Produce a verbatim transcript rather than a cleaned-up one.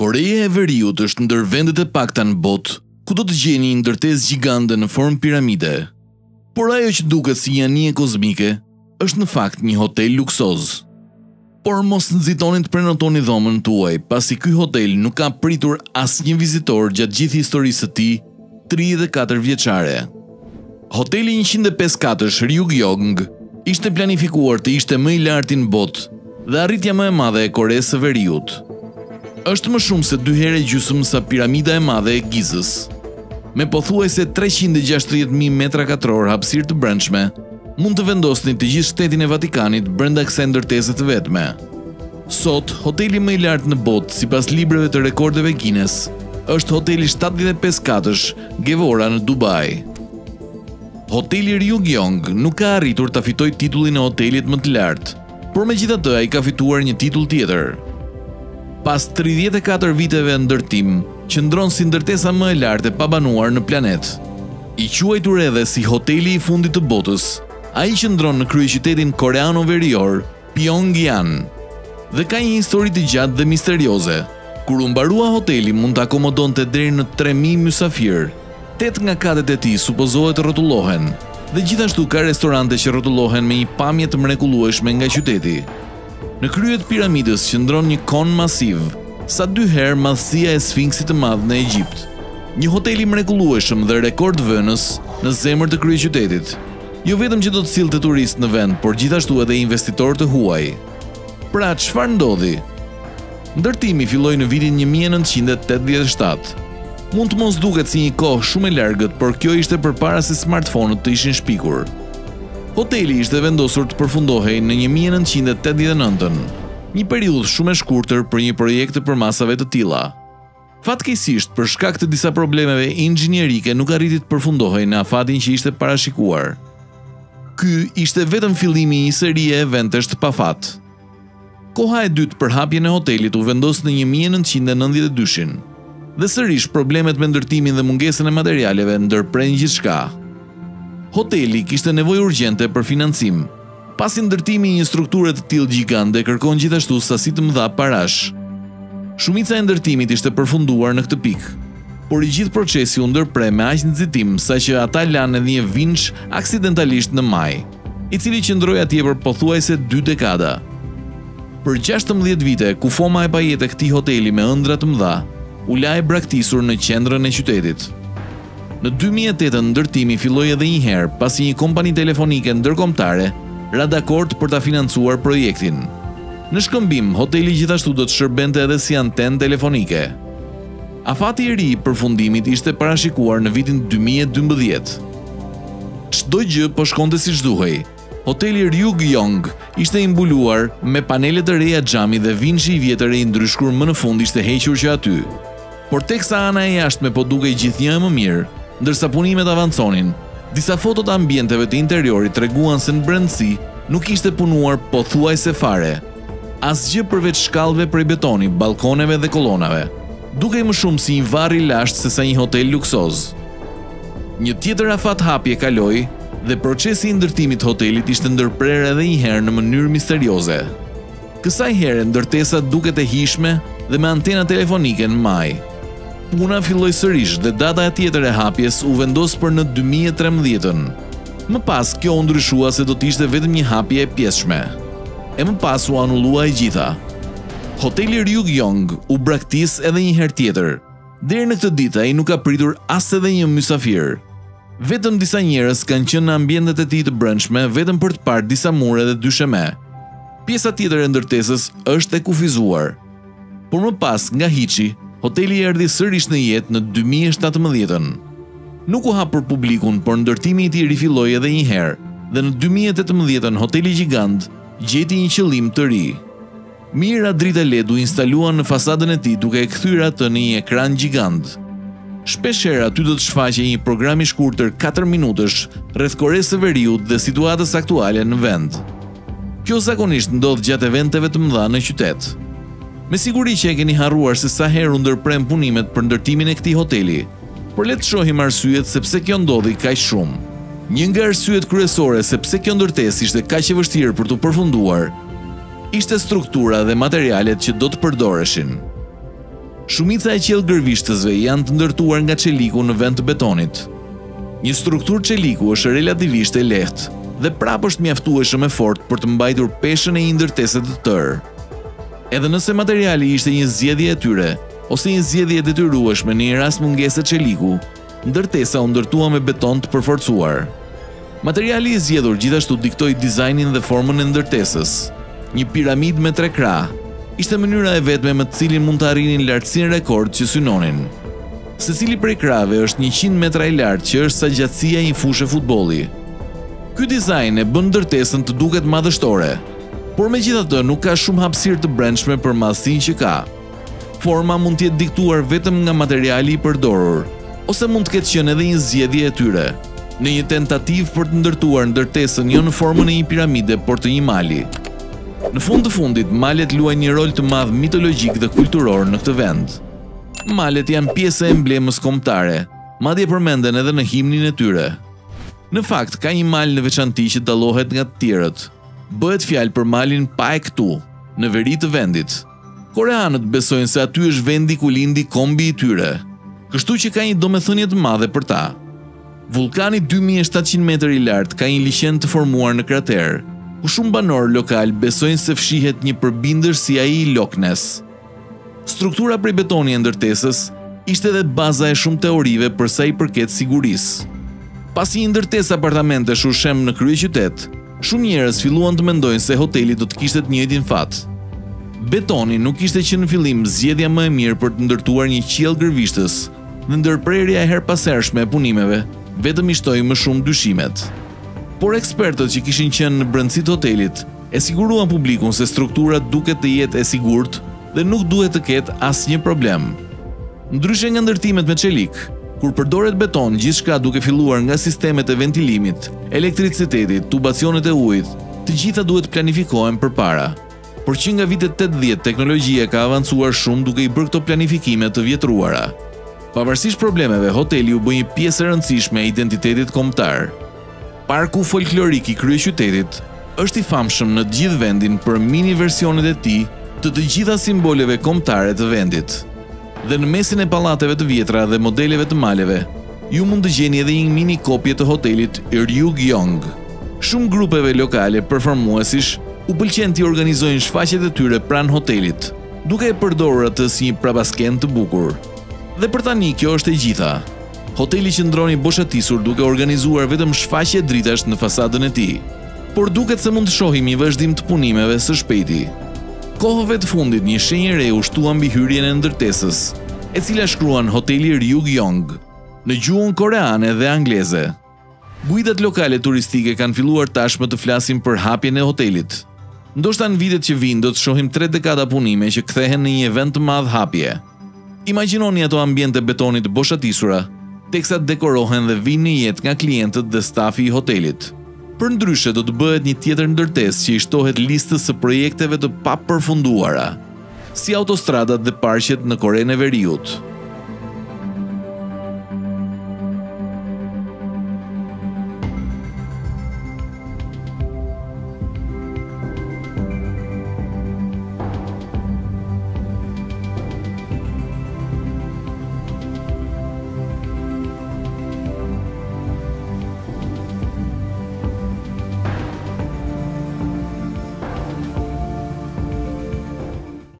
Korea e Veriut është ndër vendet e pakta në botë, ku do të gjeni një ndërtesë gjigande në formë piramide. Por ajo që duket si një anije kozmike, është në fakt një hotel luksoz. Por mos nxitoni të prenotoni dhomën tuaj, pasi ky hotel nuk ka pritur asnjë vizitor gjatë gjithë historisë së tij, tridhjetë e katër vjeçare. Hoteli njëqind e pesë katësh Ryugyong ishte planifikuar të ishte më i larti në botë dhe arritja më e madhe e Koresë së Veriut. Është më shumë se dy herë gjysmë sa piramida e madhe e Gizës, me pothuajse treqind e gjashtëdhjetë mijë metra katror hapësirë të brendshme. Mund të vendosni të gjithë shtetin e Vatikanit brenda kësaj ndërtese të vetme. Sot, hoteli më i lartë në botë sipas librave të rekordeve Guinness është hoteli shtatëdhjetë e pesë katësh Gevora në Dubai. Hoteli Ryugyong nuk ka arritur ta fitojë titullin e hotelit më të lartë, por megjithatë ai ka fituar një titull tjetër. Pas tridhjetë e katër viteve ndërtim, qëndron si ndërtesa më e lartë e pabanuar në planet. I quajtur edhe si hoteli i fundit të botës, ai qëndron në kryeqytetin koreano verior, Pyongyang, dhe ka një histori të gjatë dhe misterioze. Kur u mbarua hoteli mund të akomodonte deri në tre mijë mysafir. Tet nga katet e tij supozohet rrotullohen, dhe gjithashtu ka restorante që rrotullohen me një pamje të mrekullueshme nga qyteti. Në krye të piramidës qëndron një kon masiv, sa dy herë madhësia e Sfinksit të Madh në Egjipt. Një hotel i mrekullueshëm dhe rekordvënës në zemër të kryeqytetit. Jo vetëm që do të sillte turistë në vend, por gjithashtu edhe investitorë të huaj. Pra çfarë ndodhi? Ndërtimi filloi në vitin një mijë e nëntëqind e tetëdhjetë e shtatë. Mund të mos duket si një kohë shumë e largët, por kjo ishte përpara se smartphone-ut të ishin shpikur. Hoteli ishte vendosur të përfundohej në një mijë e nëntëqind e tetëdhjetë e nëntën, një periudhë shumë e shkurtër për një projekt të përmasave të tilla. Fatkeqësisht, për shkak të disa problemeve inxhinierike nuk arriti të përfundohej në afatin që ishte parashikuar. Ky ishte vetëm fillimi i një serie eventesh të pafat. Koha e dytë për hapjen e hotelit u vendos në një mijë e nëntëqind e nëntëdhjetë e dy, dhe sërish problemet me ndërtimin dhe mungesën e materialeve ndërprejnë gjithçka. Hoteli kishte nevojë urgjente për financim, pasi ndërtimi i një strukture të tillë gjigande kërkon gjithashtu sasi të mëdha parash. Shumica e ndërtimit ishte përfunduar në këtë pikë, por i gjithë procesi u ndërpre me aq nxitim saqë ata lanë edhe një vinç aksidentalisht në maj, i cili qëndroi atje për pothuajse dy dekada. Për gjashtëmbëdhjetë vite, ku foma e pajete e këtij hoteli me ëndra të mëdha, u la e braktisur në qendrën e qytetit. Në dy mijë e tetë ndërtimi filloi edhe një herë pasi një kompani telefonike ndërkombëtare ra dakord për ta financuar projektin. Në shkëmbim, hoteli gjithashtu do të shërbente edhe si antenë telefonike. Afati i ri i përfundimit ishte parashikuar në vitin dy mijë e dymbëdhjetë. Çdo gjë po shkonte siç duhej. Hoteli Ryugyong ishte imbuluar me panele të reja xhami dhe vinçi i vjetër i ndryshkur më në fund ishte hequr që aty. Por teksa ana e jashtme po dukej gjithnjë më mirë, ndërsa punimet avanconin. Disa fotot ambienteve të interiorit treguan se në brendësi nuk ishte punuar pothuajse fare. Asgjë përveç shkallëve prej betoni, balkoneve dhe kolonave, dukej më shumë si një varr i lashtë se sa një hotel luksoz. Një tjetër afat hapje kaloi dhe procesi i ndërtimit hotelit ishte ndërprerë edhe një herë në mënyrë misterioze. Kësaj herë ndërtesa duket e hijshme dhe me antena telefonike në maj. Puna filloi sërish dhe data e tjetër e hapjes u vendos për në dy mijë e trembëdhjetën. Më pas kjo u ndryshua se do të ishte vetëm një hapje e pjesshme. E më pas u anullua e gjitha. Hoteli Ryugyong u braktis edhe një herë tjetër. Deri në këtë ditë ai nuk ka pritur as edhe një mysafir. Vetëm disa njerëz kanë qenë në ambientet e tij të brendshme vetëm për të parë disa mure dhe dysheme. Pjesa tjetër e ndërtesës është e kufizuar. Por më pas nga hiçi, hoteli erdhi sërish në jetë në dy mijë e shtatëmbëdhjetën. Nuk u hap për publikun, por ndërtimi i tij rifilloi edhe një herë dhe në dy mijë e tetëmbëdhjetën hoteli gjigant gjeti një qëllim të ri. Mira drita L E D u instaluan në fasadën e tij duke e kthyer atë në një ekran gjigant. Shpeshherë aty do të shfaqej një program i shkurtër katër minutash rreth Koresë së Veriut dhe situatës aktuale në vend. Kjo zakonisht ndodh gjatë eventeve të mëdha në qytet. Me siguri që e keni harruar se sa herë u ndërprerën punimet për ndërtimin e këtij hoteli, por le të shohim arsyet sepse kjo ndodhi kaq shumë. Një nga arsyet kryesore sepse kjo ndërtesë ishte kaq e vështirë për të përfunduar ishte struktura dhe materialet që do të përdoreshin. Shumica e qelë gërvishtësve janë të ndërtuar nga çeliku në vend të betonit. Një strukturë çeliku është relativisht e lehtë dhe prapë është mjaftueshëm e fortë për të mbajtur peshën e një ndërtese të tërë. Edhe nëse materiali ishte një zgjedhje e tyre ose një zgjedhje e detyrueshme në një rast mungese çeliku, ndërtesa u ndërtua me beton të përforcuar. Materiali i zgjedhur gjithashtu diktoi dizajnin dhe formën e ndërtesës. Një piramidë me tre krah ishte mënyra e vetme me të cilin mund të arrinin lartësinë rekord që synonin. Secili prej krahëve është njëqind metra i lartë, që është sa gjatësia e një fushë futbolli. Ky dizajn e bën ndërtesën të duket madhështore, por megjithatë nuk ka shumë hapësirë të brendshme për madhsinë që ka. Forma mund të jetë diktuar vetëm nga materiali i përdorur, ose mund të ketë qenë edhe një zgjedhje e tyre, në një tentativë për të ndërtuar ndërtesën jo në formën e një piramide, por të një mali. Në fund të fundit, malet luajnë një rol të madh mitologjik dhe kulturor në këtë vend. Malet janë pjesë e emblemës kombëtare, madje përmenden edhe në himnin e tyre. Në fakt, ka një mal në veçanti që dallohet nga të tjerët. Bëhet fjalë për malin Paektu, në veri të vendit. Koreanët besojnë se aty është vendi ku lindi kombi i tyre, kështu që ka një domethënie të madhe për ta. Vulkani dy mijë e shtatëqind metra i lartë ka një liçen të formuar në krater, ku shumë banor lokal besojnë se fshihet një përbindër si ai i Loch Ness. Struktura prej betoni e ndërtesës ishte edhe baza e shumë teorive për sa i përket sigurisë. Pasi një ndërtesë apartamentesh u shemb në kryeqytet, shumë njerëz filluan të mendojnë se hoteli do të kishte të njëjtin fat. Betoni nuk ishte që në fillim zgjedhja më e mirë për të ndërtuar një qiell gërvishtës, dhe ndërprerja e herpasershme e punimeve vetëm i shtoi më shumë dyshimet. Por ekspertët që kishin qenë në brëndësit hotelit e siguruan publikun se struktura duket të jetë e sigurt dhe nuk duhet të ketë asnjë problem. Ndryshe nga ndërtimet me çelik, kur përdoret beton, gjithçka duke filluar nga sistemet e ventilimit, elektricitetit, tubacionet e ujit, të gjitha duhet planifikohen përpara. Por që nga vitet tetëdhjetë teknologjia ka avancuar shumë duke i bërë këto planifikime të vjetruara. Pavarësisht problemeve, hoteli u bë një pjesë e rëndësishme e identitetit kombëtar. Parku folklorik i kryeqytetit është i famshëm në gjithë vendin për mini versionet e tij të të gjitha simboleve kombëtare të vendit. Dhe në mesin e pallateve të vjetra dhe modeleve të maleve, ju mund të gjeni edhe një mini kopje të hotelit Ryugyong. Shumë grupeve lokale performuesish u pëlqen të organizojnë shfaqjet e tyre pranë hotelit, duke e përdorur atë si një prapasken të bukur. Dhe për tani kjo është e gjitha. Hoteli qëndron i boshatisur duke organizuar vetëm shfaqje dritash në fasadën e tij, por duket se mund të shohim një vazhdim të punimeve së shpejti. Kohëve të fundit një shenjë e re u shtua mbi hyrjen e ndërtesës, e cila shkruan hoteli Ryugyong në gjuhën koreane dhe angleze. Guidat lokale turistike kanë filluar tashmë të flasin për hapjen e hotelit. Ndoshta në vitet që vijnë do të shohim tre dekada punime që kthehen në një event të madh hapje. Imagjinoni ato ambiente betonit boshatisura, teksa dekorohen dhe vinë në jetë nga klientët dhe stafi i hotelit. Për ndryshe do të bëhet një tjetër ndërtesë që i shtohet listës së projekteve të papërfunduara, si autostradat dhe parqet në Korenë e Veriut.